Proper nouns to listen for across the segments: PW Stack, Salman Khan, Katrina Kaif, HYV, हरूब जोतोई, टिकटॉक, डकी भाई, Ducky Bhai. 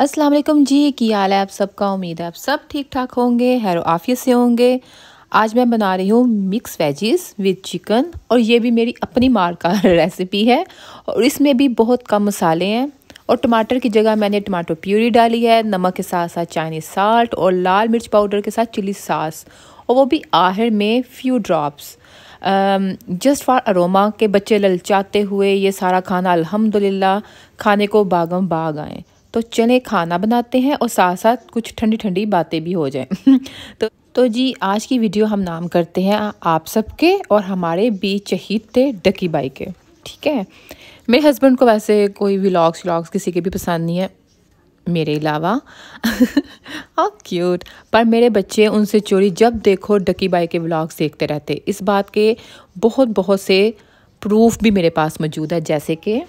अस्सलाम वालेकुम जी, क्या हाल है आप सबका। उम्मीद है आप सब ठीक ठाक होंगे, हैरो आफियत से होंगे। आज मैं बना रही हूँ मिक्स वेजेस विद चिकन, और ये भी मेरी अपनी मार का रेसिपी है। और इसमें भी बहुत कम मसाले हैं, और टमाटर की जगह मैंने टमाटो प्यूरी डाली है, नमक के साथ साथ चाइनीज़ साल्ट और लाल मिर्च पाउडर के साथ चिली सास, और वो भी आखिर में few drops just for aroma. के बच्चे ललचाते हुए ये सारा खाना अल्हम्दुलिल्लाह खाने को बागम बाग आए। तो चले खाना बनाते हैं और साथ साथ कुछ ठंडी ठंडी बातें भी हो जाएं। तो जी आज की वीडियो हम नाम करते हैं आप सबके और हमारे बीच चहीते डकी बाई के, ठीक है। मेरे हस्बैंड को वैसे कोई व्लॉग्स व्लॉग्स किसी के भी पसंद नहीं है मेरे अलावा। हाँ क्यूट, पर मेरे बच्चे उनसे चोरी जब देखो डकी बाई के व्लॉग्स देखते रहते। इस बात के बहुत से प्रूफ भी मेरे पास मौजूद है, जैसे कि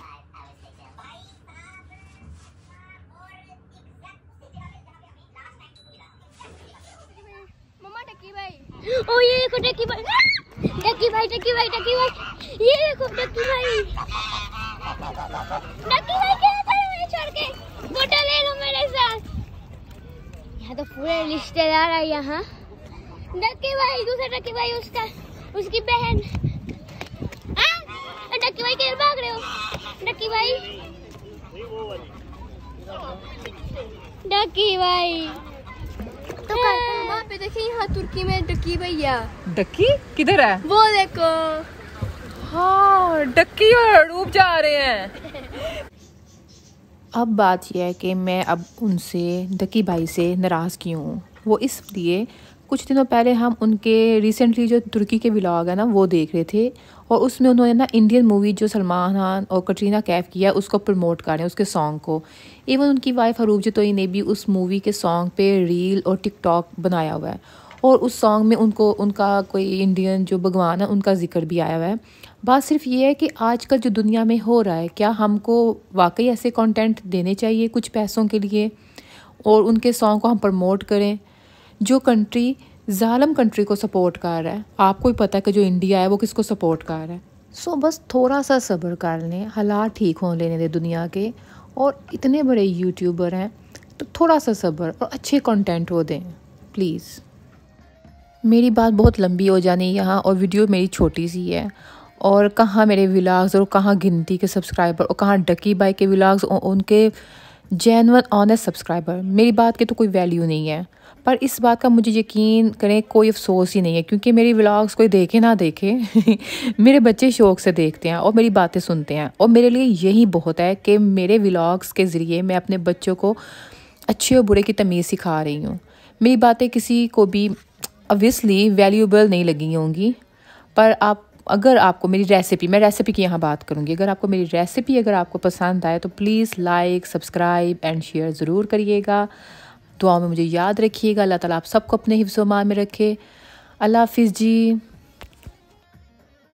ओ ये देखो डकी भाई, डकी भाई डकी भाई डकी भाई, ये देखो डकी भाई। डकी भाई क्या था मुझे छोड़ के, फोटो ले लो मेरे साथ। यहाँ तो पूरे रिश्तेदार है यहाँ। डकी भाई दूसरा डकी भाई, उसका उसकी बहन। डकी भाई किधर भाग रहे हो डकी भाई? डकी भाई तो वहाँ पे देखिए, यहाँ तुर्की में डकी भैया। डकी किधर है वो देखो। हाँ डकी और हरूब जा रहे हैं। अब बात यह है कि मैं अब उनसे डकी भाई से नाराज़ क्यों हूँ, वो इसलिए कुछ दिनों पहले हम उनके रिसेंटली जो तुर्की के व्लॉग है ना वो देख रहे थे, और उसमें उन्होंने ना इंडियन मूवी जो सलमान खान और कटरीना कैफ की है उसको प्रमोट कर रहे हैं, उसके सॉन्ग को। इवन उनकी वाइफ हरूब जोतोई ने भी उस मूवी के सॉन्ग पे रील और टिकटॉक बनाया हुआ है, और उस सॉन्ग में उनको उनका कोई इंडियन जो भगवान है उनका जिक्र भी आया हुआ है। बात सिर्फ ये है कि आजकल जो दुनिया में हो रहा है, क्या हमको वाकई ऐसे कॉन्टेंट देने चाहिए कुछ पैसों के लिए और उनके सॉन्ग को हम प्रमोट करें? जो कंट्री जालम कंट्री को सपोर्ट कर रहा है, आपको ही पता है कि जो इंडिया है वो किसको सपोर्ट कर रहा है। सो बस थोड़ा सा सब्र कर लें, हालात ठीक हो लेने दें दुनिया के। और इतने बड़े यूट्यूबर हैं तो थोड़ा सा सब्र और अच्छे कंटेंट वो दें प्लीज़। मेरी बात बहुत लंबी हो जानी यहाँ, और वीडियो मेरी छोटी सी है, और कहाँ मेरे व्लॉग्स और कहाँ गिनती के सब्सक्राइबर और कहाँ डकी बाई के व्लॉग्स उनके जेन्युइन ऑनेस्ट सब्सक्राइबर। मेरी बात की तो कोई वैल्यू नहीं है, पर इस बात का मुझे यकीन करें कोई अफसोस ही नहीं है, क्योंकि मेरी व्लॉग्स कोई देखे ना देखे मेरे बच्चे शौक़ से देखते हैं और मेरी बातें सुनते हैं, और मेरे लिए यही बहुत है कि मेरे व्लॉग्स के ज़रिए मैं अपने बच्चों को अच्छे और बुरे की तमीज़ सिखा रही हूँ। मेरी बातें किसी को भी ऑब्वियसली वैल्यूएबल नहीं लगी होंगी, पर आप अगर आपको मेरी रेसिपी, मैं रेसिपी की यहाँ बात करूँगी, अगर आपको मेरी रेसिपी अगर आपको पसंद आए तो please like subscribe and share ज़रूर करिएगा। दुआ में मुझे याद रखिएगा। अल्लाह ताला आप सबको अपने हिफ्ज़-ओ-मान में रखे। अल्लाह हाफिज़ जी।